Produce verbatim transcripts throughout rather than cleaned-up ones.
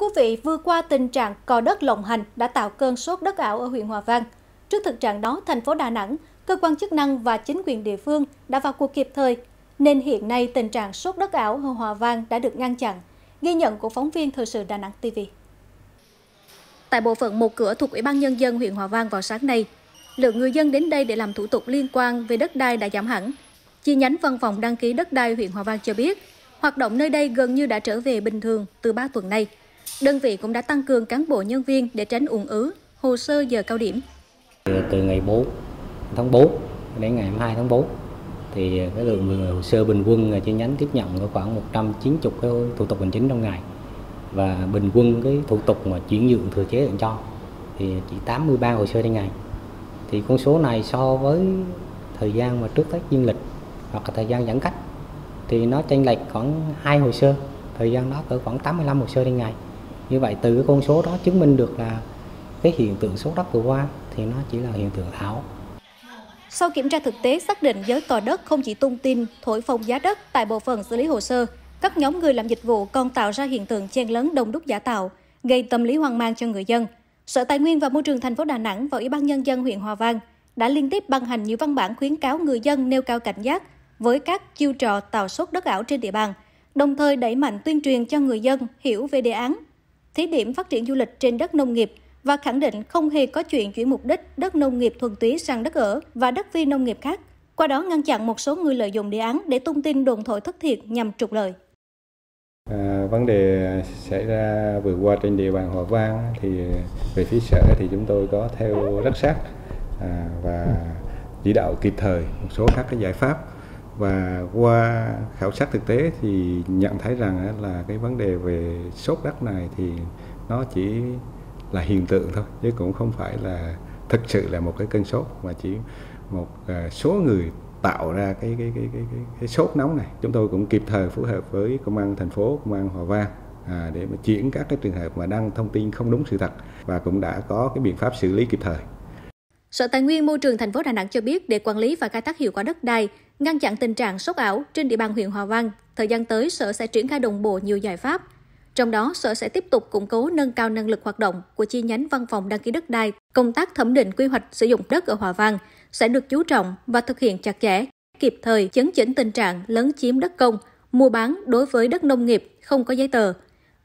quý vị, vừa qua tình trạng cò đất lộng hành đã tạo cơn sốt đất ảo ở huyện Hòa Vang. Trước thực trạng đó, thành phố Đà Nẵng, cơ quan chức năng và chính quyền địa phương đã vào cuộc kịp thời, nên hiện nay tình trạng sốt đất ảo ở Hòa Vang đã được ngăn chặn. Ghi nhận của phóng viên thời sự Đà Nẵng ti vi. Tại bộ phận một cửa thuộc Ủy ban Nhân dân huyện Hòa Vang vào sáng nay, lượng người dân đến đây để làm thủ tục liên quan về đất đai đã giảm hẳn. Chi nhánh văn phòng đăng ký đất đai huyện Hòa Vang cho biết, hoạt động nơi đây gần như đã trở về bình thường từ ba tuần nay. Đơn vị cũng đã tăng cường cán bộ nhân viên để tránh ùn ứ hồ sơ giờ cao điểm. Từ ngày bốn tháng tư đến ngày hai tháng tư thì cái lượng hồ sơ bình quân chi nhánh tiếp nhận có khoảng một trăm chín mươi cái thủ tục hành chính trong ngày, và bình quân cái thủ tục mà chuyển nhượng thừa chế tặng cho thì chỉ tám mươi ba hồ sơ trên ngày. Thì con số này so với thời gian mà trước Tết dương lịch hoặc là thời gian giãn cách thì nó chênh lệch khoảng hai hồ sơ, thời gian đó cỡ khoảng tám mươi lăm hồ sơ trên ngày. Như vậy từ cái con số đó chứng minh được là cái hiện tượng sốt đất vừa qua thì nó chỉ là hiện tượng ảo. Sau kiểm tra thực tế xác định giới cò đất không chỉ tung tin thổi phồng giá đất tại bộ phận xử lý hồ sơ, các nhóm người làm dịch vụ còn tạo ra hiện tượng chen lấn đông đúc giả tạo, gây tâm lý hoang mang cho người dân. Sở Tài nguyên và Môi trường thành phố Đà Nẵng và Ủy ban Nhân dân huyện Hòa Vang đã liên tiếp ban hành nhiều văn bản khuyến cáo người dân nêu cao cảnh giác với các chiêu trò tạo sốt đất ảo trên địa bàn, đồng thời đẩy mạnh tuyên truyền cho người dân hiểu về đề án thí điểm phát triển du lịch trên đất nông nghiệp và khẳng định không hề có chuyện chuyển mục đích đất nông nghiệp thuần túy sang đất ở và đất phi nông nghiệp khác, qua đó ngăn chặn một số người lợi dụng đề án để tung tin đồn thổi thất thiệt nhằm trục lợi. À, vấn đề xảy ra vừa qua trên địa bàn Hòa Vang thì về phía sở thì chúng tôi có theo rất sát à, và chỉ đạo kịp thời một số các cái giải pháp, và qua khảo sát thực tế thì nhận thấy rằng là cái vấn đề về sốt đất này thì nó chỉ là hiện tượng thôi, chứ cũng không phải là thực sự là một cái cơn sốt, mà chỉ một số người tạo ra cái cái cái cái cái, cái sốt nóng này. Chúng tôi cũng kịp thời phối hợp với công an thành phố, công an Hòa Vang à, để mà chuyển các cái trường hợp mà đăng thông tin không đúng sự thật, và cũng đã có cái biện pháp xử lý kịp thời. Sở Tài nguyên Môi trường thành phố Đà Nẵng cho biết, để quản lý và khai thác hiệu quả đất đai, ngăn chặn tình trạng sốt ảo trên địa bàn huyện Hòa Vang, thời gian tới sở sẽ triển khai đồng bộ nhiều giải pháp. Trong đó, sở sẽ tiếp tục củng cố nâng cao năng lực hoạt động của chi nhánh văn phòng đăng ký đất đai, công tác thẩm định quy hoạch sử dụng đất ở Hòa Vang sẽ được chú trọng và thực hiện chặt chẽ, kịp thời chấn chỉnh tình trạng lấn chiếm đất công, mua bán đối với đất nông nghiệp không có giấy tờ.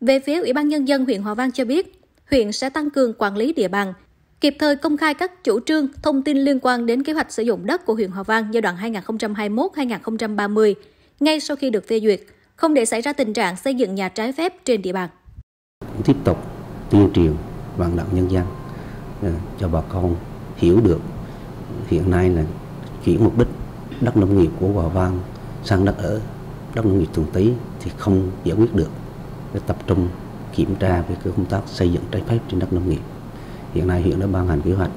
Về phía Ủy ban Nhân dân huyện Hòa Vang cho biết, huyện sẽ tăng cường quản lý địa bàn, kịp thời công khai các chủ trương, thông tin liên quan đến kế hoạch sử dụng đất của huyện Hòa Vang giai đoạn hai nghìn không trăm hai mươi mốt đến hai nghìn không trăm ba mươi, ngay sau khi được phê duyệt, không để xảy ra tình trạng xây dựng nhà trái phép trên địa bàn. Tiếp tục tuyên truyền vận động nhân dân cho bà con hiểu được hiện nay là chuyển mục đích đất nông nghiệp của Hòa Vang sang đất ở, đất nông nghiệp thuần túy thì không giải quyết được. Để tập trung kiểm tra về cái công tác xây dựng trái phép trên đất nông nghiệp. Hiện nay huyện đã ban hành kế hoạch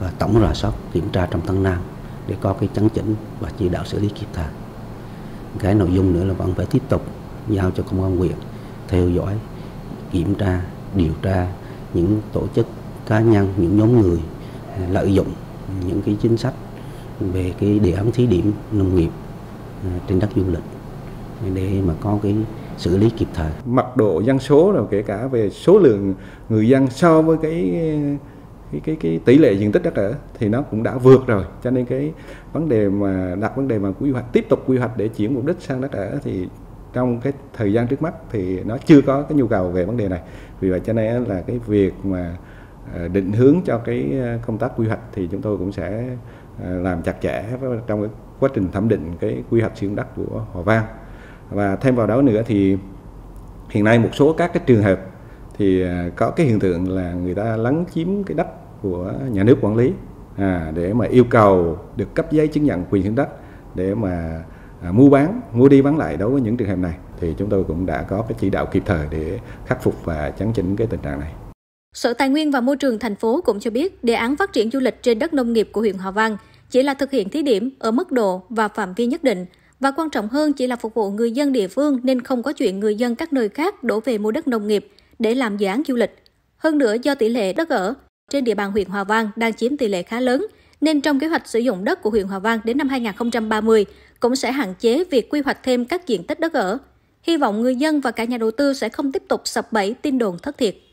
và tổng rà soát kiểm tra trong tháng năm để có cái chấn chỉnh và chỉ đạo xử lý kịp thời. Cái nội dung nữa là vẫn phải tiếp tục giao cho công an huyện theo dõi, kiểm tra, điều tra những tổ chức cá nhân, những nhóm người lợi dụng những cái chính sách về cái đề án thí điểm nông nghiệp trên đất du lịch để mà có cái xử lý kịp thời. Mật độ dân số rồi kể cả về số lượng người dân so với cái cái cái, cái tỷ lệ diện tích đất ở thì nó cũng đã vượt rồi, cho nên cái vấn đề mà đặt vấn đề mà quy hoạch tiếp tục quy hoạch để chuyển mục đích sang đất ở thì trong cái thời gian trước mắt thì nó chưa có cái nhu cầu về vấn đề này. Vì vậy cho nên là cái việc mà định hướng cho cái công tác quy hoạch thì chúng tôi cũng sẽ làm chặt chẽ trong cái quá trình thẩm định cái quy hoạch sử dụng đất của Hòa Vang. Và thêm vào đó nữa thì hiện nay một số các cái trường hợp thì có cái hiện tượng là người ta lấn chiếm cái đất của nhà nước quản lý à, để mà yêu cầu được cấp giấy chứng nhận quyền sử dụng đất để mà à, mua bán, mua đi bán lại. Đối với những trường hợp này thì chúng tôi cũng đã có cái chỉ đạo kịp thời để khắc phục và chấn chỉnh cái tình trạng này. Sở Tài nguyên và Môi trường thành phố cũng cho biết, đề án phát triển du lịch trên đất nông nghiệp của huyện Hòa Vang chỉ là thực hiện thí điểm ở mức độ và phạm vi nhất định, và quan trọng hơn chỉ là phục vụ người dân địa phương, nên không có chuyện người dân các nơi khác đổ về mua đất nông nghiệp để làm dự án du lịch. Hơn nữa, do tỷ lệ đất ở trên địa bàn huyện Hòa Vang đang chiếm tỷ lệ khá lớn, nên trong kế hoạch sử dụng đất của huyện Hòa Vang đến năm hai nghìn không trăm ba mươi cũng sẽ hạn chế việc quy hoạch thêm các diện tích đất ở. Hy vọng người dân và cả nhà đầu tư sẽ không tiếp tục sập bẫy tin đồn thất thiệt.